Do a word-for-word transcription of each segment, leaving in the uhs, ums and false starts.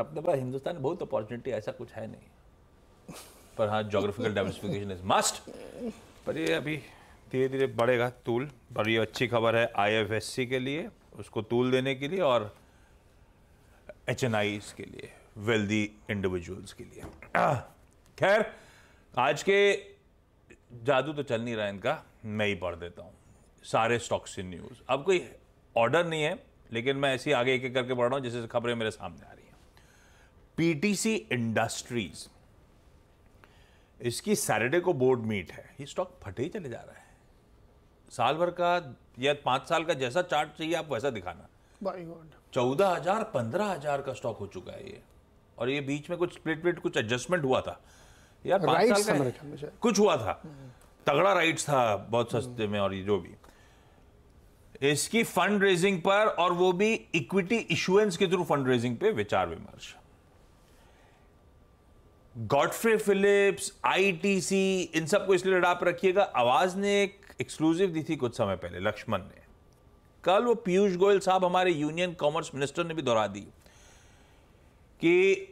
अपने पास हिंदुस्तान में बहुत अपॉर्चुनिटी, ऐसा कुछ है नहीं, पर हाँ जोग्राफिकल डाइवर्सिफिकेशन इज मस्ट, पर ये अभी धीरे धीरे बढ़ेगा तूल। पर ये अच्छी खबर है आईएफएससी के लिए, उसको तूल देने के लिए, और एचएनआईज़ के लिए, वेल्दी इंडिविजुअल्स के लिए। खैर आज के जादू तो चल नहीं रहा इनका, मैं ही पढ़ देता हूँ सारे स्टॉक्स इन न्यूज़। अब कोई ऑर्डर नहीं है, लेकिन मैं ऐसे ही आगे एक एक करके पढ़ रहा हूँ जैसे खबरें मेरे सामने आ रही हैं। पीटीसी इंडस्ट्रीज, इसकी सैटरडे को बोर्ड मीट है, ये स्टॉक फटे ही चले जा रहा है। साल भर का या पाँच साल का जैसा चार्ट चाहिए आप वैसा दिखाना। बाय गॉड, चौदह हजार पंद्रह हजार का स्टॉक हो चुका है ये, और ये बीच में कुछ स्प्लिट स्प्लिट कुछ एडजस्टमेंट हुआ था यार, पाँच साल का कुछ हुआ था, तगड़ा राइट्स था बहुत सस्ते में। और ये जो भी इसकी फंड रेजिंग पर, और वो भी इक्विटी इशुएंस के थ्रू फंड रेजिंग पे विचार विमर्श। गॉडफ्रे फिलिप्स, आईटीसी, इन सबको इसलिए लड़ा आप रखिएगा। आवाज ने एक एक्सक्लूसिव दी थी कुछ समय पहले, लक्ष्मण ने, कल वो पीयूष गोयल साहब हमारे यूनियन कॉमर्स मिनिस्टर ने भी दोहरा दी कि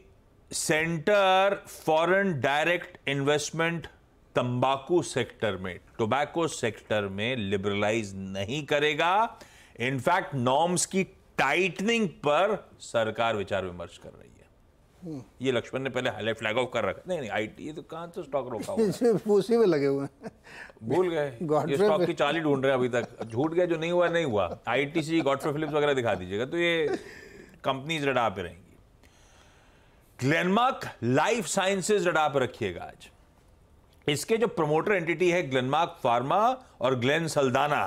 सेंटर फॉरेन डायरेक्ट इन्वेस्टमेंट तंबाकू सेक्टर में, टोबैको सेक्टर में लिबरलाइज नहीं करेगा। इनफैक्ट नॉर्म्स की टाइटनिंग पर सरकार विचार विमर्श कर रही है। ये लक्ष्मण ने पहले हाईलाइट फ्लैग ऑफ कर रखा। नहीं नहीं आईटी ये तो कहाँ तो स्टॉक रोका हुआ में लगे हुए हैं, भूल गए, ये स्टॉक की चाल ही ढूंढ रहे हैं अभी तक, झूठ गया, जो नहीं हुआ नहीं हुआ। आईटीसी, गॉडफ्रे फिलिप्स वगैरह दिखा दीजिएगा तो ये कंपनीज रडार पे रहेंगी। ग्लेनमार्क लाइफ साइंसेज रडार पे रखिएगा आज। इसके जो प्रमोटर एंटिटी है ग्लेनमार्क फार्मा और ग्लेन सल्दाना,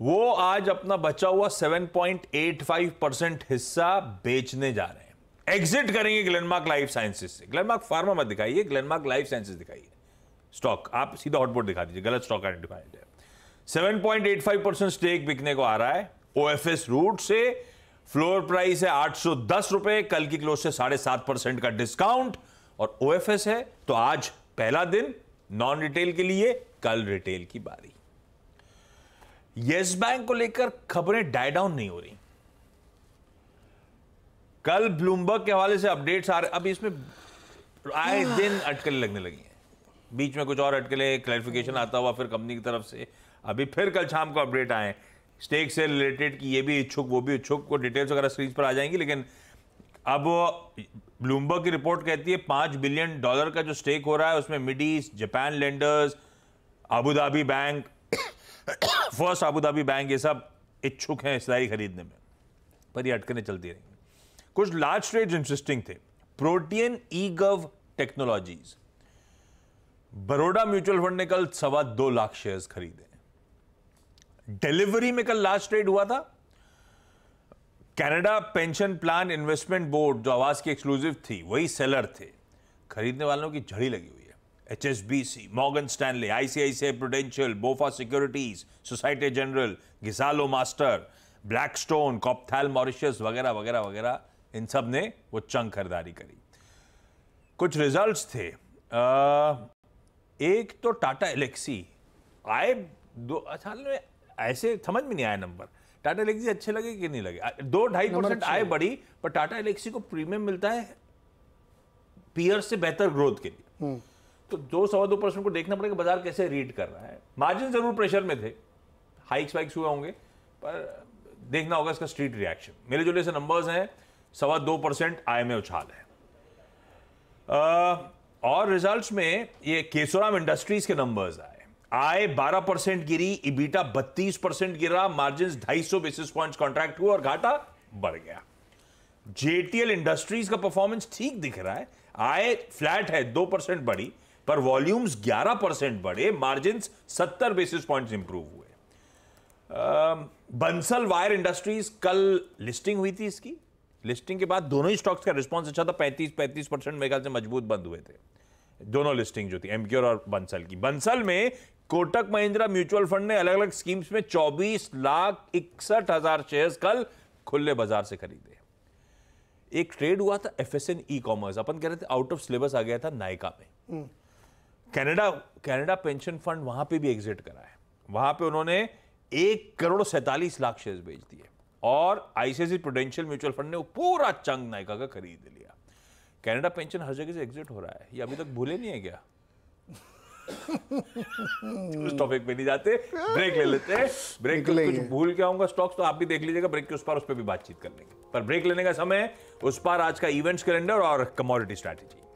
वो आज अपना बचा हुआ seven point eight five percent हिस्सा बेचने जा रहे हैं, एग्जिट करेंगे ग्लेनमार्क लाइफ साइंसेज से। ग्लेनमार्क फार्मा मत दिखाइए, ग्लेनमार्क लाइफ साइंसेज दिखाइए स्टॉक, आप सीधा हॉटबोर्ड दिखा दीजिए, गलत स्टॉक आइडेंटिफाइड है। Seven point eight five percent stake बिकने को आ रहा है ओएफएस रूट से। फ्लोर प्राइस है आठ सौ दस रुपए, कल की क्लोज से साढ़े सात परसेंट का डिस्काउंट, और ओएफएस है तो आज पहला दिन नॉन रिटेल के लिए, कल रिटेल की बारी। येस बैंक को लेकर खबरें डाई डाउन नहीं हो रही। कल ब्लूमबर्ग के हवाले से अपडेट्स आ रहे, अब इसमें आए दिन अटकलें लगने लगी हैं, बीच में कुछ और अटकलें, क्लैरिफिकेशन आता हुआ फिर कंपनी की तरफ से, अभी फिर कल शाम को अपडेट आए स्टेक से रिलेटेड कि ये भी इच्छुक वो भी इच्छुक, को डिटेल्स वगैरह स्क्रीन पर आ जाएंगी। लेकिन अब ब्लूमबर्ग की रिपोर्ट कहती है पाँच बिलियन डॉलर का जो स्टेक हो रहा है उसमें मिडीज, Japan lenders, Abu Dhabi bank, first Abu Dhabi bank, ये सब इच्छुक हैं हिस्सेदारी खरीदने में, पर यह अटकलें चलती रहेंगी। कुछ लार्ज ट्रेड्स इंटरेस्टिंग थे। Protein ईगव technologies, Baroda mutual fund ने कल सवा दो लाख शेयर्स खरीदे। डिलीवरी में कल लार्ज ट्रेड हुआ था। Canada pension plan investment board जो आवाज की एक्सक्लूसिव थी वही सेलर थे, खरीदने वालों की झड़ी लगी हुई है। HSBC, Morgan Stanley, ICICI prudential, BofA securities, Societe Generale, Ghisallo master, Blackstone, Copthall Mauritius वगैरह वगैरह वगैरह, इन सब ने वो चंग खरीदारी करी। कुछ रिजल्ट्स थे, आ, एक तो टाटा एलेक्सी आए दो, अच्छा ऐसे समझ में नहीं आया नंबर, टाटा एलेक्सी अच्छे लगे कि नहीं लगे, दो ढाई परसेंट आए बढ़ी, पर टाटा एलेक्सी को प्रीमियम मिलता है पीयर से बेहतर ग्रोथ के लिए, तो दो सवा दो परसेंट को देखना पड़ेगा बाजार कैसे रीड कर रहा है। मार्जिन जरूर प्रेशर में थे, हाइक्स वाइक्स हुए होंगे, पर देखना होगा इसका स्ट्रीट रिएक्शन। मेरे जुले से नंबर्स हैं, सवा दो परसेंट आय में उछाल है। आ, और रिजल्ट्स में ये केशोराम इंडस्ट्रीज के नंबर्स आए, आय बारह परसेंट गिरी, इबीटा बत्तीस परसेंट गिरा, मार्जिन ढाई सौ बेसिस पॉइंट्स कॉन्ट्रैक्ट हुआ और घाटा बढ़ गया। जेटीएल इंडस्ट्रीज का परफॉर्मेंस ठीक दिख रहा है, आय फ्लैट है, दो परसेंट बढ़ी, पर वॉल्यूम्स ग्यारह परसेंट बढ़े, मार्जिन सत्तर बेसिस पॉइंट्स इंप्रूव हुए। आ, बंसल वायर इंडस्ट्रीज कल लिस्टिंग हुई थी, इसकी लिस्टिंग के बाद दोनों ही स्टॉक्स का रिस्पांस अच्छा था, पैंतीस पैंतीस परसेंट मेरे ख्याल से मजबूत बंद हुए थे दोनों लिस्टिंग जो थी एमक्योर और बंसल की। बंसल में कोटक महिंद्रा म्यूचुअल फंड ने अलग अलग स्कीम्स में चौबीस लाख इकसठ हजार शेयर्स कल खुले बाजार से खरीदे। एक ट्रेड हुआ था एफएसएनई कॉमर्स, अपन कह रहे थे आउट ऑफ सिलेबस आ गया था नायका में। कनाडा कनाडा पेंशन फंड वहां पर भी एग्जिट करा है, वहां पर उन्होंने एक करोड़ सैंतालीस लाख शेयर्स बेच दिए। और आईसीआईसीआई प्रूडेंशियल म्यूचुअल फंड ने वो पूरा चंग नायका का खरीद लिया। कनाडा पेंशन हर जगह से एग्जिट हो रहा है, ये अभी तक भूले नहीं है क्या? उस टॉपिक पे नहीं जाते, ब्रेक ले लेते हैं। ब्रेक तो कुछ भूल के आऊंगा स्टॉक्स, तो आप भी देख लीजिएगा ब्रेक के उस पार, उस पर भी बातचीत कर लेंगे। पर ब्रेक लेने का समय, उस पार आज का इवेंट्स कैलेंडर और कमोडिटी स्ट्रैटेजी।